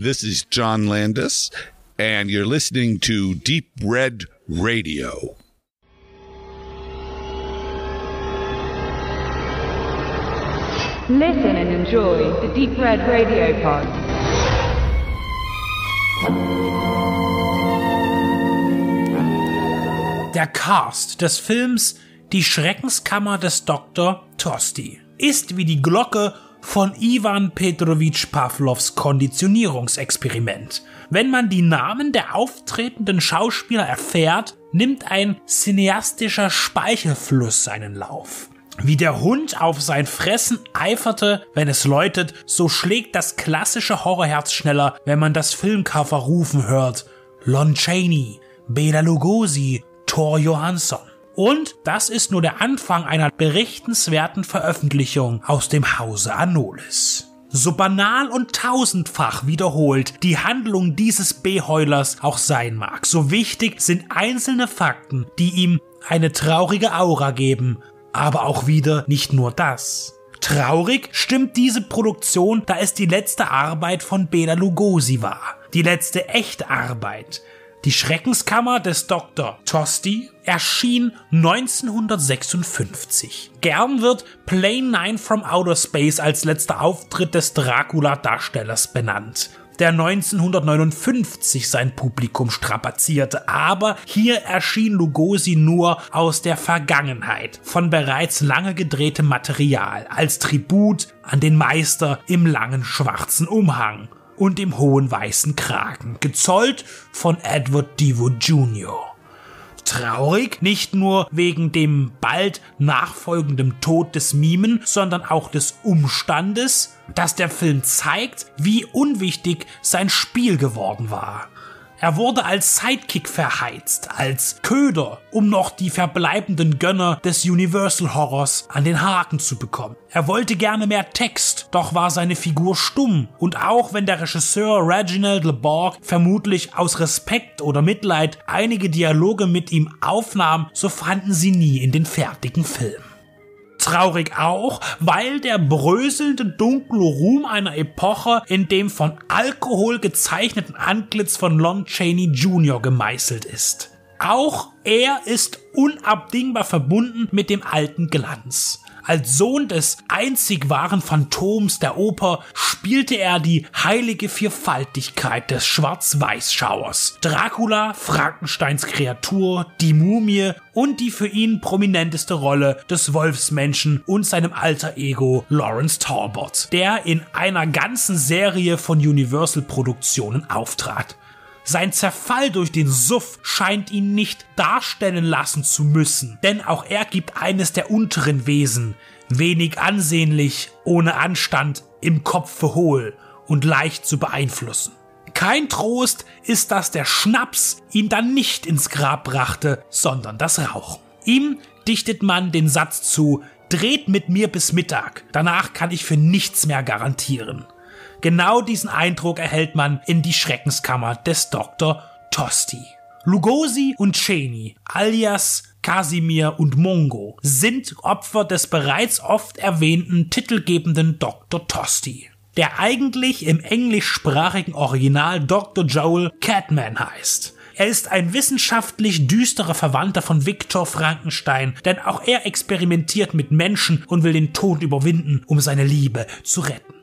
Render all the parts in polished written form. This is John Landis, and you're listening to Deep Red Radio. Listen and enjoy the Deep Red Radio pod. Der Cast des Films Die Schreckenskammer des Dr. Thosti ist wie die Glocke von Ivan Petrovich Pavlovs Konditionierungsexperiment. Wenn man die Namen der auftretenden Schauspieler erfährt, nimmt ein cineastischer Speichelfluss seinen Lauf. Wie der Hund auf sein Fressen eiferte, wenn es läutet, so schlägt das klassische Horrorherz schneller, wenn man das Filmcover rufen hört. Lon Chaney, Bela Lugosi, Tor Johnson. Und das ist nur der Anfang einer berichtenswerten Veröffentlichung aus dem Hause Anolis. So banal und tausendfach wiederholt die Handlung dieses B-Heulers auch sein mag, so wichtig sind einzelne Fakten, die ihm eine traurige Aura geben. Aber auch wieder nicht nur das. Traurig stimmt diese Produktion, da es die letzte Arbeit von Bela Lugosi war. Die letzte echte Arbeit. Die Schreckenskammer des Dr. Thosti erschien 1956. Gern wird Plane 9 from Outer Space als letzter Auftritt des Dracula-Darstellers benannt, der 1959 sein Publikum strapazierte, aber hier erschien Lugosi nur aus der Vergangenheit, von bereits lange gedrehtem Material, als Tribut an den Meister im langen schwarzen Umhang und im hohen weißen Kragen, gezollt von Edward Devo Jr. Traurig, nicht nur wegen dem bald nachfolgenden Tod des Mimen, sondern auch des Umstandes, dass der Film zeigt, wie unwichtig sein Spiel geworden war. Er wurde als Sidekick verheizt, als Köder, um noch die verbleibenden Gönner des Universal Horrors an den Haken zu bekommen. Er wollte gerne mehr Text, doch war seine Figur stumm. Und auch wenn der Regisseur Reginald LeBorg vermutlich aus Respekt oder Mitleid einige Dialoge mit ihm aufnahm, so fanden sie nie in den fertigen Film. Traurig auch, weil der bröselnde dunkle Ruhm einer Epoche in dem von Alkohol gezeichneten Antlitz von Lon Chaney Jr. gemeißelt ist. Auch er ist unabdingbar verbunden mit dem alten Glanz. Als Sohn des einzig wahren Phantoms der Oper spielte er die heilige Vierfaltigkeit des Schwarz-Weiß-Schauers. Dracula, Frankensteins Kreatur, die Mumie und die für ihn prominenteste Rolle des Wolfsmenschen und seinem alter Ego Lawrence Talbot, der in einer ganzen Serie von Universal-Produktionen auftrat. Sein Zerfall durch den Suff scheint ihn nicht darstellen lassen zu müssen, denn auch er gibt eines der unteren Wesen, wenig ansehnlich, ohne Anstand, im Kopfe hohl und leicht zu beeinflussen. Kein Trost ist, dass der Schnaps ihn dann nicht ins Grab brachte, sondern das Rauchen. Ihm dichtet man den Satz zu: dreht mit mir bis Mittag, danach kann ich für nichts mehr garantieren. Genau diesen Eindruck erhält man in die Schreckenskammer des Dr. Thosti. Lugosi und Chaney, alias Casimir und Mungo, sind Opfer des bereits oft erwähnten titelgebenden Dr. Thosti, der eigentlich im englischsprachigen Original Dr. Joel Catman heißt. Er ist ein wissenschaftlich düsterer Verwandter von Victor Frankenstein, denn auch er experimentiert mit Menschen und will den Tod überwinden, um seine Liebe zu retten.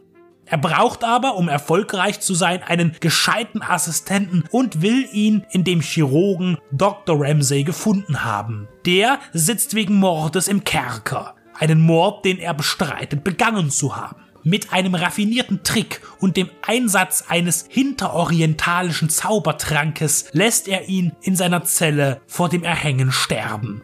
Er braucht aber, um erfolgreich zu sein, einen gescheiten Assistenten und will ihn in dem Chirurgen Dr. Ramsay gefunden haben. Der sitzt wegen Mordes im Kerker, einen Mord, den er bestreitet, begangen zu haben. Mit einem raffinierten Trick und dem Einsatz eines hinterorientalischen Zaubertrankes lässt er ihn in seiner Zelle vor dem Erhängen sterben.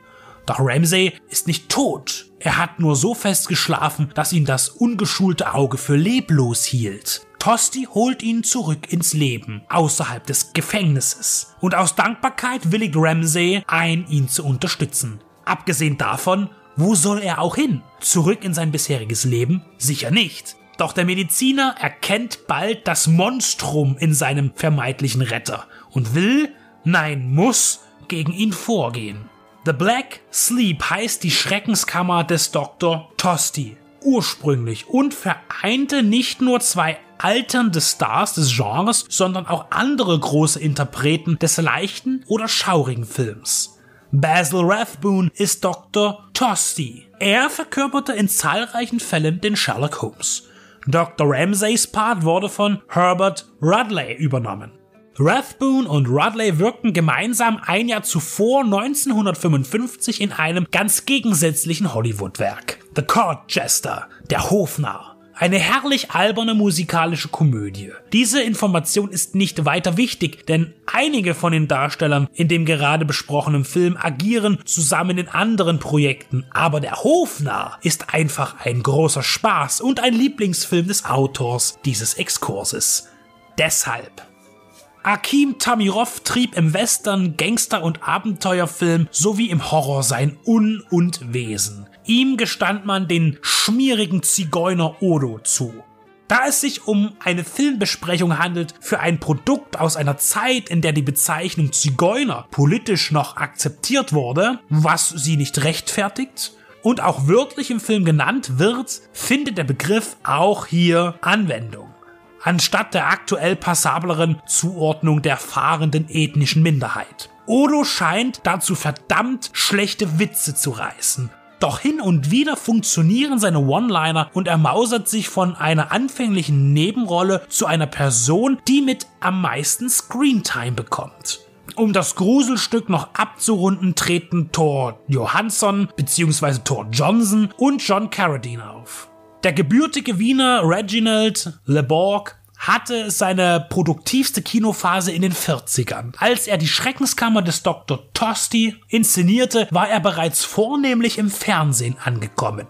Doch Ramsay ist nicht tot. Er hat nur so fest geschlafen, dass ihn das ungeschulte Auge für leblos hielt. Thosti holt ihn zurück ins Leben, außerhalb des Gefängnisses. Und aus Dankbarkeit willigt Ramsay ein, ihn zu unterstützen. Abgesehen davon, wo soll er auch hin? Zurück in sein bisheriges Leben? Sicher nicht. Doch der Mediziner erkennt bald das Monstrum in seinem vermeintlichen Retter und will, nein, muss, gegen ihn vorgehen. The Black Sleep heißt die Schreckenskammer des Dr. Thosti ursprünglich und vereinte nicht nur zwei alternde Stars des Genres, sondern auch andere große Interpreten des leichten oder schaurigen Films. Basil Rathbone ist Dr. Thosti. Er verkörperte in zahlreichen Fällen den Sherlock Holmes. Dr. Ramsays Part wurde von Herbert Rudley übernommen. Rathbone und Rudley wirkten gemeinsam ein Jahr zuvor, 1955, in einem ganz gegensätzlichen Hollywood-Werk. The Court Jester, Der Hofnarr. Eine herrlich alberne musikalische Komödie. Diese Information ist nicht weiter wichtig, denn einige von den Darstellern in dem gerade besprochenen Film agieren zusammen in anderen Projekten, aber der Hofnarr ist einfach ein großer Spaß und ein Lieblingsfilm des Autors dieses Exkurses. Deshalb. Akim Tamiroff trieb im Western, Gangster- und Abenteuerfilm sowie im Horror sein Un und Wesen. Ihm gestand man den schmierigen Zigeuner Odo zu. Da es sich um eine Filmbesprechung handelt für ein Produkt aus einer Zeit, in der die Bezeichnung Zigeuner politisch noch akzeptiert wurde, was sie nicht rechtfertigt, und auch wörtlich im Film genannt wird, findet der Begriff auch hier Anwendung. Anstatt der aktuell passableren Zuordnung der fahrenden ethnischen Minderheit. Odo scheint dazu verdammt schlechte Witze zu reißen. Doch hin und wieder funktionieren seine One-Liner und er mausert sich von einer anfänglichen Nebenrolle zu einer Person, die mit am meisten Screentime bekommt. Um das Gruselstück noch abzurunden, treten Tor Johnson bzw. Tor Johnson und John Carradine auf. Der gebürtige Wiener Reginald LeBorg hatte seine produktivste Kinophase in den 40ern. Als er die Schreckenskammer des Dr. Thosti inszenierte, war er bereits vornehmlich im Fernsehen angekommen.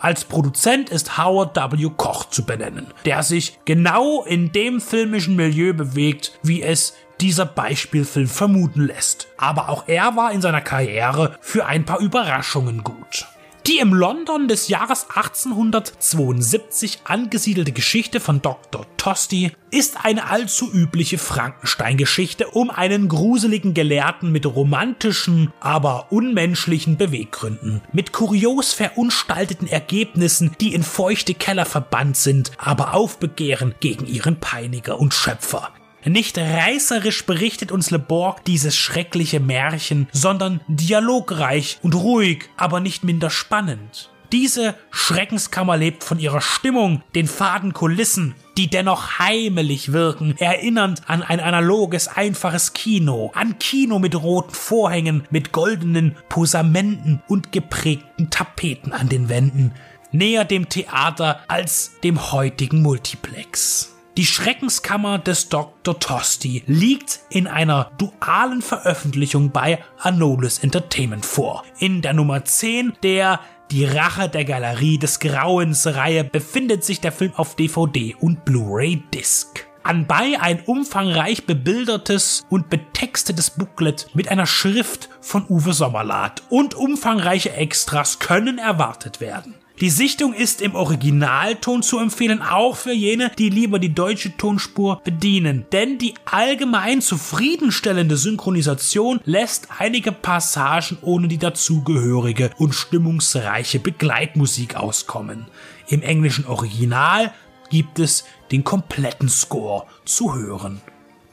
Als Produzent ist Howard W. Koch zu benennen, der sich genau in dem filmischen Milieu bewegt, wie es dieser Beispielfilm vermuten lässt. Aber auch er war in seiner Karriere für ein paar Überraschungen gut. Die im London des Jahres 1872 angesiedelte Geschichte von Dr. Thosti ist eine allzu übliche Frankenstein-Geschichte um einen gruseligen Gelehrten mit romantischen, aber unmenschlichen Beweggründen, mit kurios verunstalteten Ergebnissen, die in feuchte Keller verbannt sind, aber aufbegehren gegen ihren Peiniger und Schöpfer. Nicht reißerisch berichtet uns LeBorg dieses schreckliche Märchen, sondern dialogreich und ruhig, aber nicht minder spannend. Diese Schreckenskammer lebt von ihrer Stimmung, den faden Kulissen, die dennoch heimelig wirken, erinnernd an ein analoges, einfaches Kino, an Kino mit roten Vorhängen, mit goldenen Posamenten und geprägten Tapeten an den Wänden, näher dem Theater als dem heutigen Multiplex. Die Schreckenskammer des Dr. Thosti liegt in einer dualen Veröffentlichung bei Anolis Entertainment vor. In der Nummer 10 der Die Rache der Galerie des Grauens Reihe befindet sich der Film auf DVD und Blu-ray-Disc. Anbei ein umfangreich bebildertes und betextetes Booklet mit einer Schrift von Uwe Sommerlath und umfangreiche Extras können erwartet werden. Die Sichtung ist im Originalton zu empfehlen, auch für jene, die lieber die deutsche Tonspur bedienen, denn die allgemein zufriedenstellende Synchronisation lässt einige Passagen ohne die dazugehörige und stimmungsreiche Begleitmusik auskommen. Im englischen Original gibt es den kompletten Score zu hören.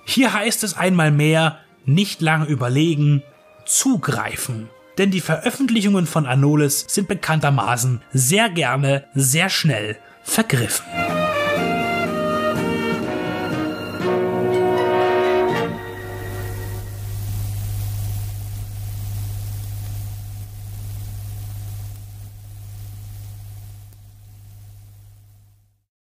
Hier heißt es einmal mehr, nicht lange überlegen, zugreifen. Denn die Veröffentlichungen von Anolis sind bekanntermaßen sehr gerne, sehr schnell vergriffen.